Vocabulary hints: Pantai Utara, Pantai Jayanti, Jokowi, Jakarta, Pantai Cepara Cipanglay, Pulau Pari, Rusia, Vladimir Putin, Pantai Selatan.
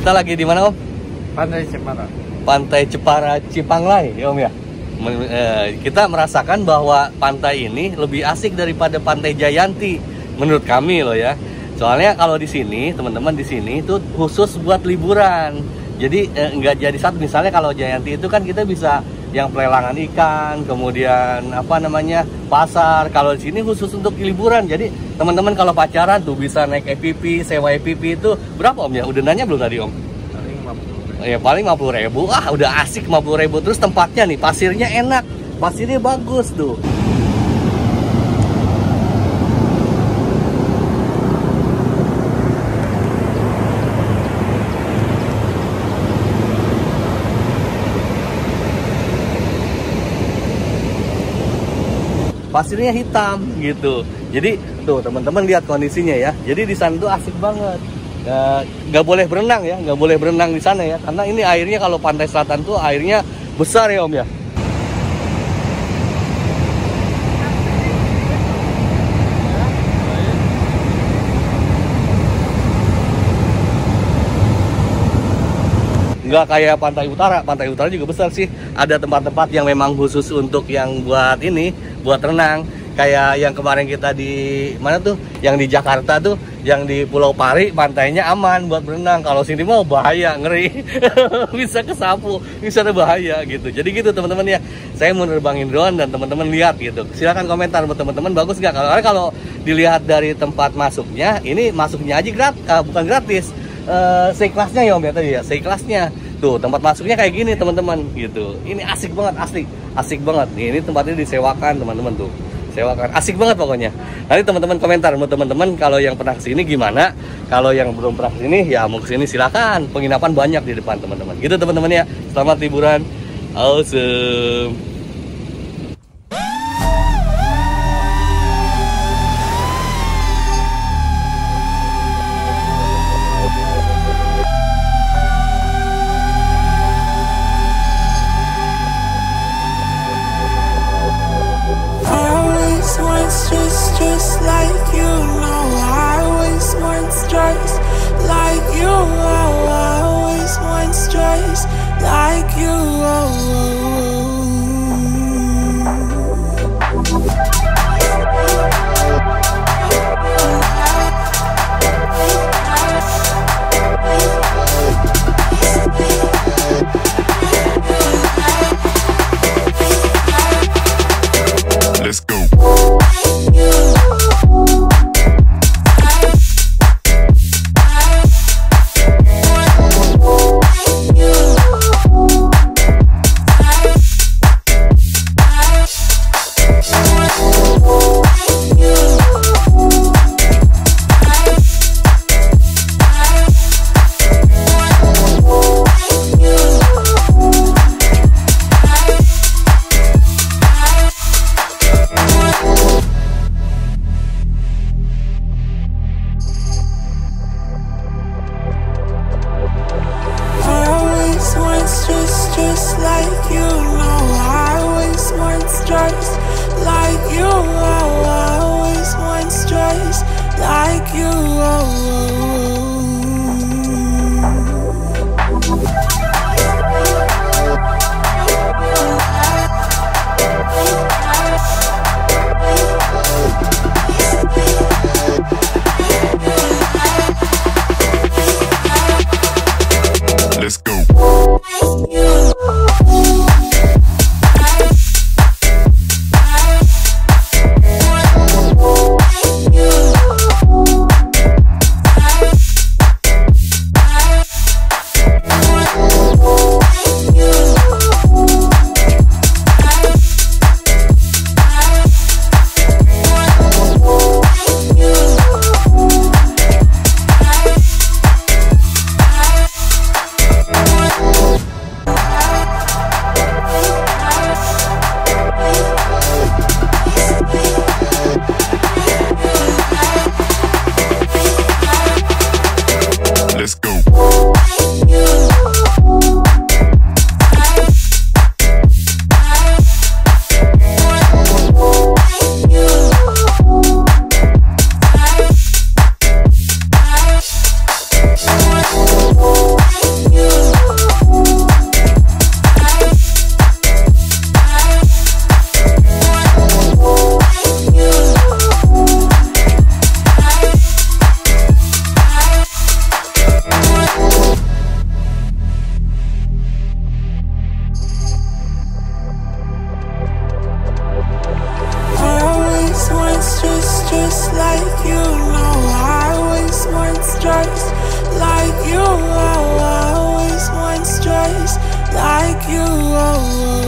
Kita lagi di mana, Om? Pantai Cepara. Pantai Cepara Cipanglay, ya, Om ya. Kita merasakan bahwa pantai ini lebih asik daripada Pantai Jayanti menurut kami loh ya. Soalnya kalau di sini, teman-teman di sini itu khusus buat liburan. Jadi nggak jadi satu. Misalnya kalau Jayanti itu kan kita bisa yang pelelangan ikan, kemudian apa namanya pasar. Kalau di sini khusus untuk liburan. Jadi teman-teman kalau pacaran tuh bisa naik EPP, sewa EPP itu berapa, Om ya? Udenannya belum tadi, Om? Ya paling 50.000. Ah, udah asik 50.000. Terus tempatnya nih, pasirnya enak. Pasirnya bagus tuh. Pasirnya hitam gitu. Jadi tuh teman-teman lihat kondisinya ya. Jadi di sana tuh asik banget. Nggak boleh berenang ya, nggak boleh berenang di sana ya, karena ini airnya kalau Pantai Selatan tuh airnya besar ya, Om ya. Nggak kayak Pantai Utara. Pantai Utara juga besar sih, ada tempat-tempat yang memang khusus untuk yang buat ini, buat renang. Kayak yang kemarin kita di mana tuh, yang di Jakarta tuh, yang di Pulau Pari, pantainya aman buat berenang. Kalau sini mau bahaya, ngeri. Bisa kesapu, bisa bahaya gitu. Jadi gitu teman-teman ya, saya mau nerbangin drone dan teman-teman lihat gitu. Silahkan komentar buat teman-teman, bagus nggak? Karena kalau dilihat dari tempat masuknya, ini masuknya aja gratis, bukan gratis, seikhlasnya ya Om ya tadi ya, seikhlasnya. Tuh tempat masuknya kayak gini teman-teman gitu. Ini asik banget, asli, asik banget. Ini tempatnya disewakan teman-teman tuh. Sewakan, asik banget pokoknya. Nanti teman-teman komentar, mau teman-teman kalau yang pernah kesini gimana, kalau yang belum pernah kesini ya mau kesini silakan. Penginapan banyak di depan teman-teman. Gitu teman-teman ya. Selamat liburan, awesome. Just like you, know I always want just like you, oh, I always want just like you, oh. Let's go. just like you know I was once just like you, I was once just like you.